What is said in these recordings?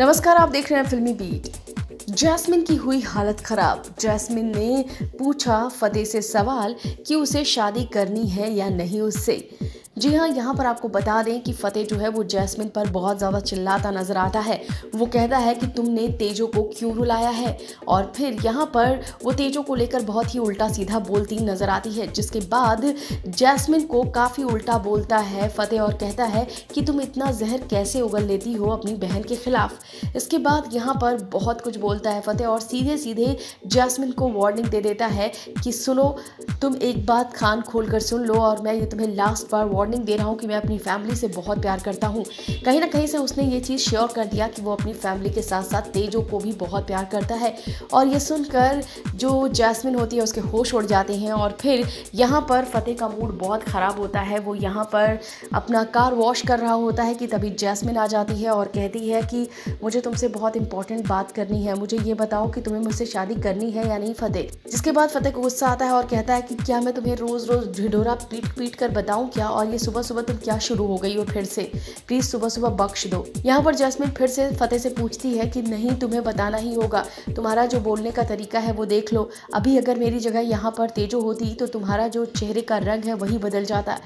नमस्कार, आप देख रहे हैं फिल्मी बीट। जैस्मिन की हुई हालत खराब। जैस्मिन ने पूछा फतेह से सवाल कि उसे शादी करनी है या नहीं उससे। जी हाँ, यहाँ पर आपको बता दें कि फतेह जो है वो जैस्मिन पर बहुत ज़्यादा चिल्लाता नज़र आता है। वो कहता है कि तुमने तेजो को क्यों रुलाया है, और फिर यहाँ पर वो तेजो को लेकर बहुत ही उल्टा सीधा बोलती नज़र आती है, जिसके बाद जैस्मिन को काफ़ी उल्टा बोलता है फतेह और कहता है कि तुम इतना जहर कैसे उगल लेती हो अपनी बहन के ख़िलाफ़। इसके बाद यहाँ पर बहुत कुछ बोलता है फतेह और सीधे सीधे जैस्मिन को वार्निंग दे देता है कि सुनो, तुम एक बात कान खोल कर सुन लो, और मैं ये तुम्हें लास्ट बार वार्निंग दे रहा हूँ कि मैं अपनी फैमिली से बहुत प्यार करता हूँ। कहीं ना कहीं से उसने ये चीज़ श्योर कर दिया कि वो अपनी फैमिली के साथ साथ तेजो को भी बहुत प्यार करता है। और ये सुनकर जो जैस्मिन होती है उसके होश उड़ जाते हैं, और फिर यहाँ पर फतेह का मूड बहुत ख़राब होता है। वो यहाँ पर अपना कार वॉश कर रहा होता है कि तभी जैस्मिन आ जाती है और कहती है कि मुझे तुमसे बहुत इंपॉर्टेंट बात करनी है, मुझे ये बताओ कि तुम्हें मुझसे शादी करनी है या नहीं फतेह। जिसके बाद फतेह को गुस्सा आता है और कहता है कि क्या मैं तुम्हें रोज़ रोज़ ढिढोरा पीट पीट कर बताऊँ क्या, और ये सुबह सुबह तुम क्या शुरू हो गई हो फिर से, प्लीज़ सुबह सुबह बख्श दो। यहाँ पर जैस्मिन फिर से फतेह से पूछती है कि नहीं, तुम्हें बताना ही होगा, तुम्हारा जो बोलने का तरीका है वो देख लो, अभी अगर मेरी जगह यहाँ पर तेजो होती तो तुम्हारा जो चेहरे का रंग है वही बदल जाता,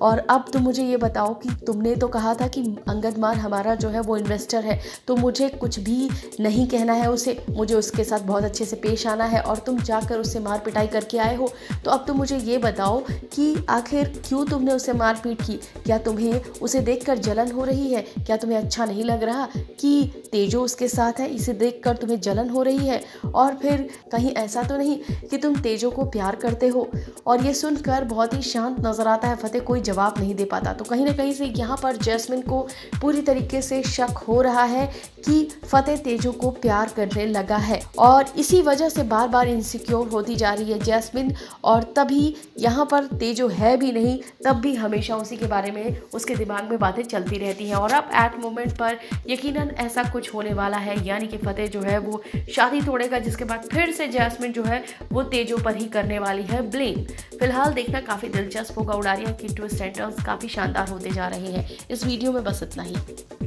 और अब तुम मुझे ये बताओ कि तुमने तो कहा था कि अंगद मान हमारा जो है वो इन्वेस्टर है, तो मुझे कुछ भी नहीं कहना है उसे, मुझे उसके साथ बहुत अच्छे से पेश आना है, और तुम जाकर उससे मार पिटाई करके आए हो। तो अब तुम मुझे ये बताओ कि आखिर क्यों तुमने उसे मारपीट की, क्या तुम्हें उसे देखकर जलन हो रही है, क्या तुम्हें अच्छा नहीं लग रहा कि तेजो उसके साथ है, इसे देखकर तुम्हें जलन हो रही है, और फिर कहीं ऐसा तो नहीं कि तुम तेजो को प्यार करते हो। और ये सुनकर बहुत ही शांत नज़र आता है फतेह, कोई जवाब नहीं दे पाता। तो कहीं ना कहीं से यहाँ पर जैस्मिन को पूरी तरीके से शक हो रहा है कि फतेह तेजो को प्यार करने लगा है, और इसी वजह से बार बार इनसिक्योर होती जा रही है जैस्मिन। और तभी यहाँ पर तेजो है भी नहीं, तब भी हमेशा उसी के बारे में उसके दिमाग में बातें चलती रहती हैं, और अब एट मोमेंट पर यकीनन ऐसा कुछ होने वाला है, यानी कि फतेह जो है वो शादी तोड़ेगा, जिसके बाद फिर से जैस्मिन जो है वो तेजो पर ही करने वाली है ब्लेम। फिलहाल देखना काफ़ी दिलचस्प होगा। उड़ारियां की ट्विस्ट एंड टर्न्स काफ़ी शानदार होते जा रहे हैं। इस वीडियो में बस इतना ही।